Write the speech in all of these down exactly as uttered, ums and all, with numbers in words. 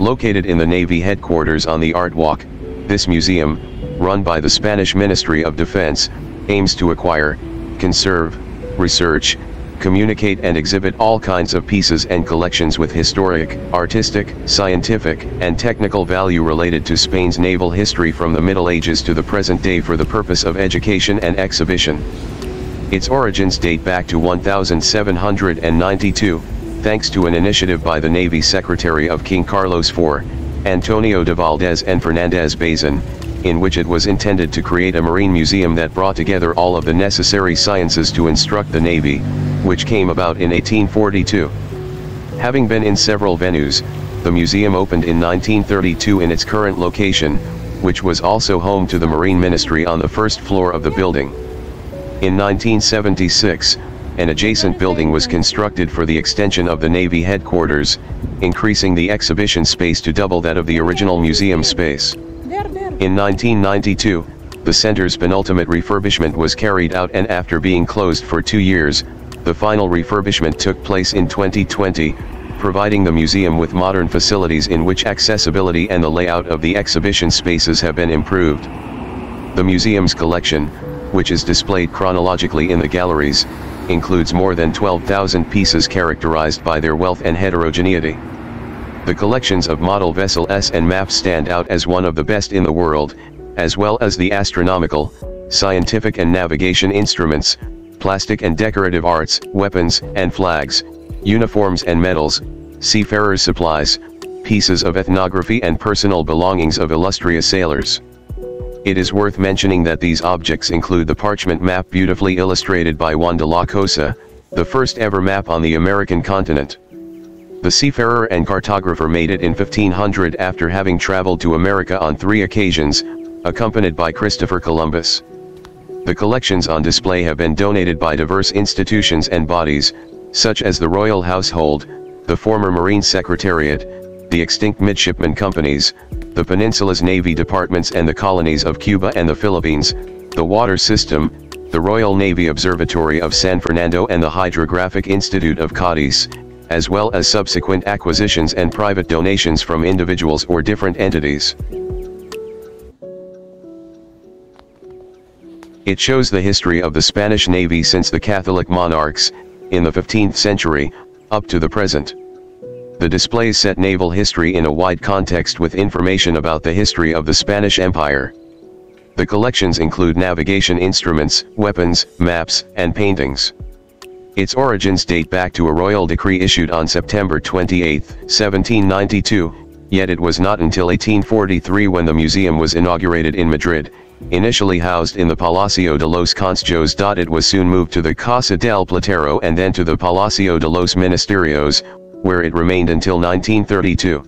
Located in the Navy headquarters on the Art Walk, this museum, run by the Spanish Ministry of Defense, aims to acquire, conserve, research, communicate and exhibit all kinds of pieces and collections with historic, artistic, scientific, and technical value related to Spain's naval history from the Middle Ages to the present day for the purpose of education and exhibition. Its origins date back to one thousand seven hundred ninety-two, thanks to an initiative by the Navy Secretary of King Carlos the Fourth, Antonio de Valdez and Fernandez Bazán, in which it was intended to create a marine museum that brought together all of the necessary sciences to instruct the Navy, which came about in eighteen forty-two. Having been in several venues, the museum opened in nineteen thirty-two in its current location, which was also home to the Marine Ministry on the first floor of the building. In nineteen seventy-six, an adjacent building was constructed for the extension of the Navy headquarters, increasing the exhibition space to double that of the original museum space. In nineteen ninety-two, the center's penultimate refurbishment was carried out, and after being closed for two years, the final refurbishment took place in twenty twenty, providing the museum with modern facilities in which accessibility and the layout of the exhibition spaces have been improved. The museum's collection, which is displayed chronologically in the galleries, includes more than twelve thousand pieces characterized by their wealth and heterogeneity. The collections of model vessels and maps stand out as one of the best in the world, as well as the astronomical, scientific and navigation instruments, plastic and decorative arts, weapons and flags, uniforms and medals, seafarers' supplies, pieces of ethnography and personal belongings of illustrious sailors. It is worth mentioning that these objects include the parchment map beautifully illustrated by Juan de la Cosa, the first ever map on the American continent. The seafarer and cartographer made it in fifteen hundred after having traveled to America on three occasions, accompanied by Christopher Columbus. The collections on display have been donated by diverse institutions and bodies, such as the Royal Household, the former Marine Secretariat, the extinct midshipman companies, the peninsula's Navy departments and the colonies of Cuba and the Philippines, the water system, the Royal Navy Observatory of San Fernando and the Hydrographic Institute of Cadiz, as well as subsequent acquisitions and private donations from individuals or different entities. It shows the history of the Spanish Navy since the Catholic monarchs, in the fifteenth century, up to the present. The displays set naval history in a wide context with information about the history of the Spanish Empire. The collections include navigation instruments, weapons, maps, and paintings. Its origins date back to a royal decree issued on September twenty-eighth, seventeen ninety-two, yet it was not until eighteen forty-three when the museum was inaugurated in Madrid. Initially housed in the Palacio de los Consejos, it was soon moved to the Casa del Platero and then to the Palacio de los Ministerios, where it remained until nineteen thirty-two.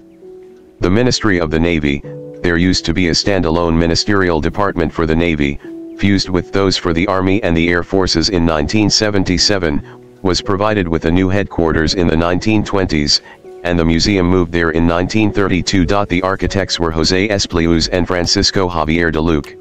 The Ministry of the Navy, there used to be a standalone ministerial department for the Navy, fused with those for the Army and the Air Forces in nineteen seventy-seven, was provided with a new headquarters in the nineteen twenties, and the museum moved there in nineteen thirty-two. The architects were José Espliués and Francisco Javier de Luque.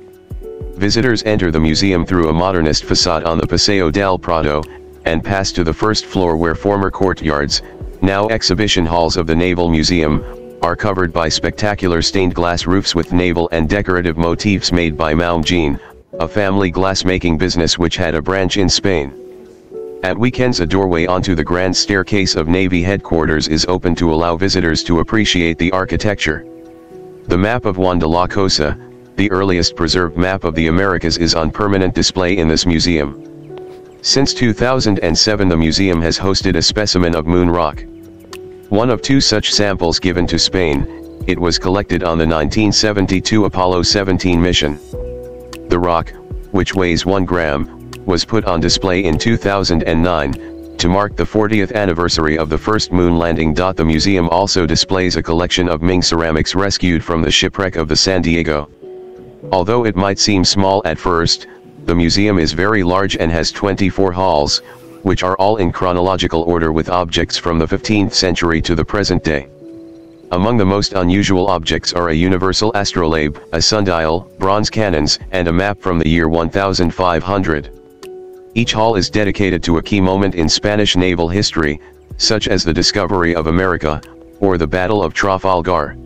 Visitors enter the museum through a modernist facade on the Paseo del Prado, and pass to the first floor where former courtyards, now exhibition halls of the Naval Museum, are covered by spectacular stained glass roofs with naval and decorative motifs made by Maum Jean, a family glassmaking business which had a branch in Spain. At weekends, a doorway onto the grand staircase of Navy headquarters is open to allow visitors to appreciate the architecture. The map of Juan de la Cosa, the earliest preserved map of the Americas, is on permanent display in this museum. Since two thousand seven, the museum has hosted a specimen of moon rock. One of two such samples given to Spain, it was collected on the nineteen seventy-two Apollo seventeen mission. The rock, which weighs one gram, was put on display in two thousand nine, to mark the fortieth anniversary of the first moon landing. The museum also displays a collection of Ming ceramics rescued from the shipwreck of the San Diego. Although it might seem small at first, the museum is very large and has twenty-four halls, which are all in chronological order with objects from the fifteenth century to the present day. Among the most unusual objects are a universal astrolabe, a sundial, bronze cannons, and a map from the year fifteen hundred. Each hall is dedicated to a key moment in Spanish naval history, such as the discovery of America, or the Battle of Trafalgar.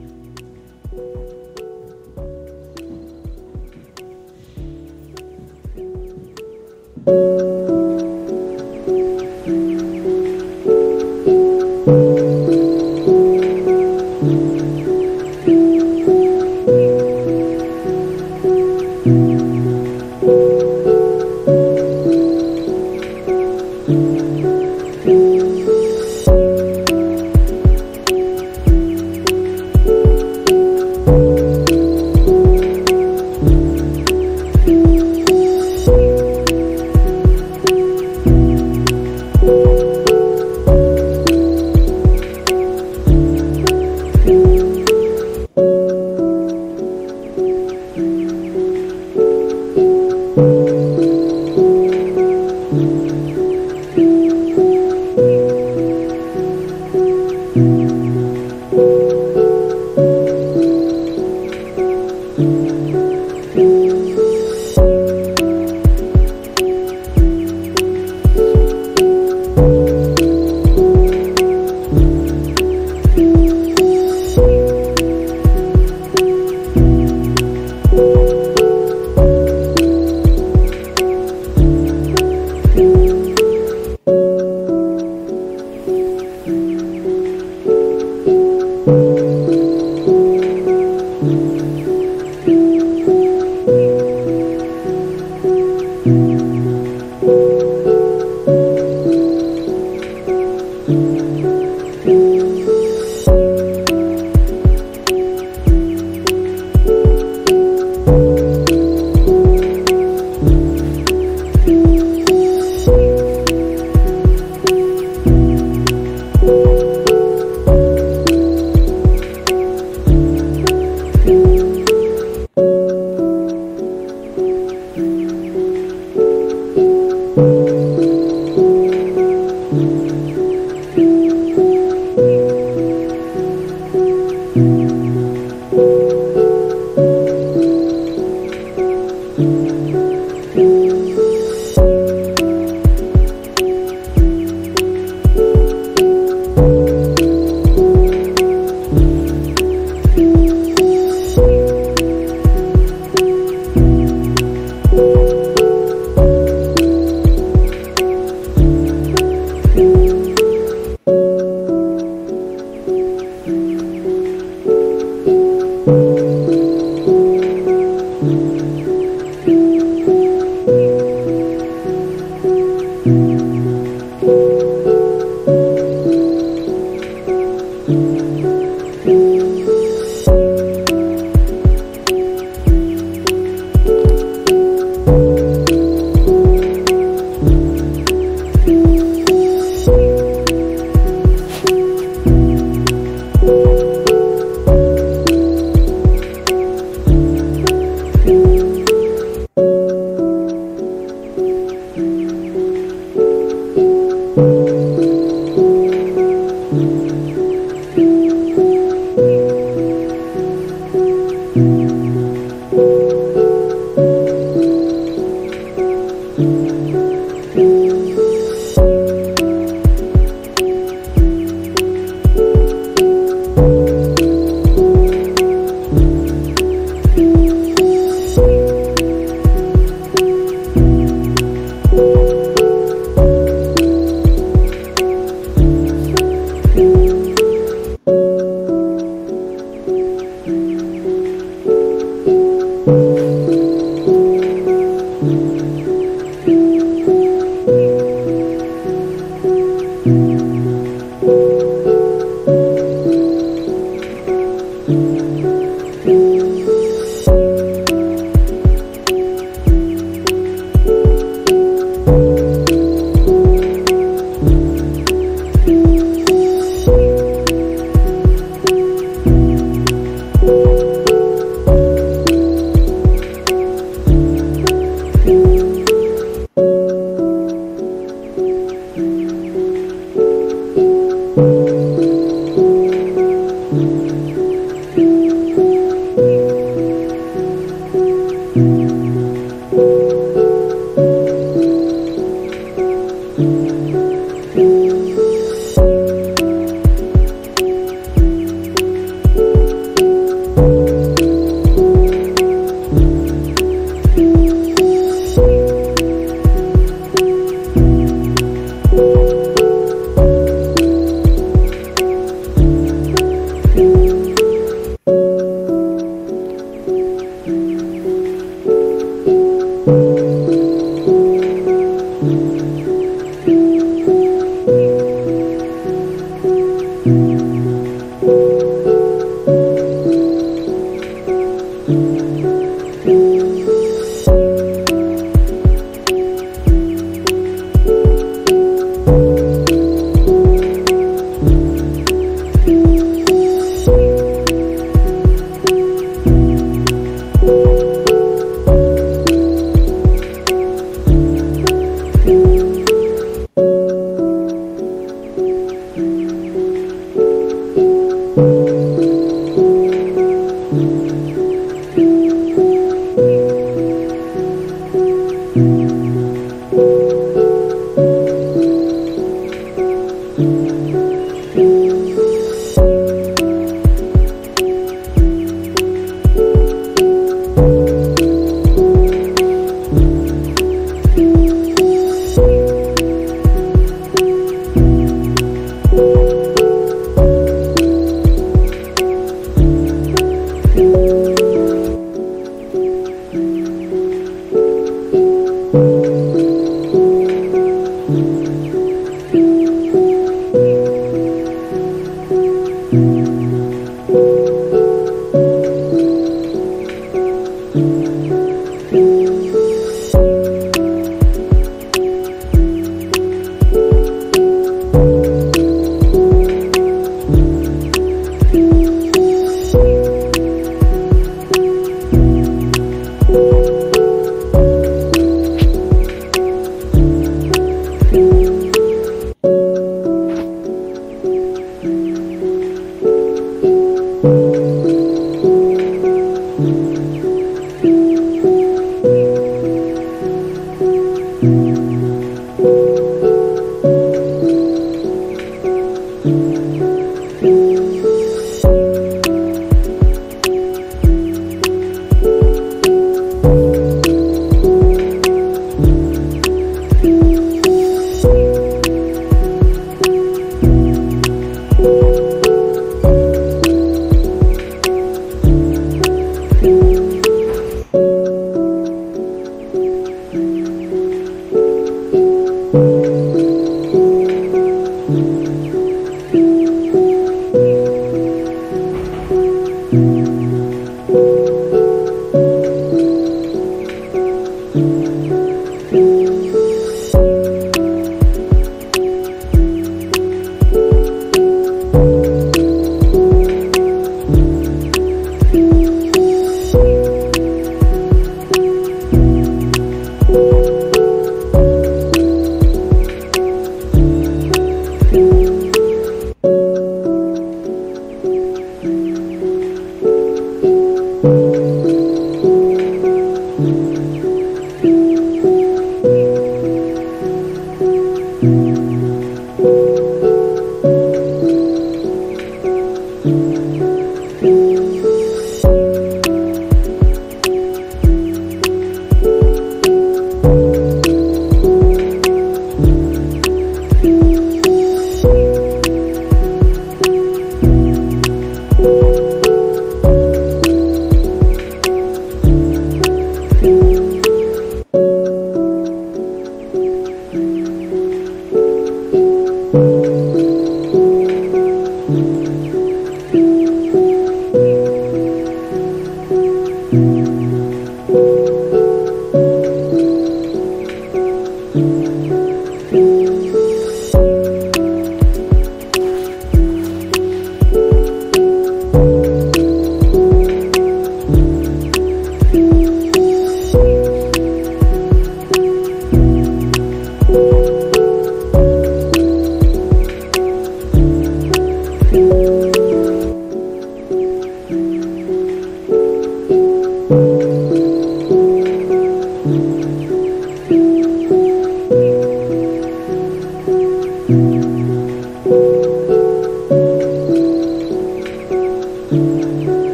Thank you.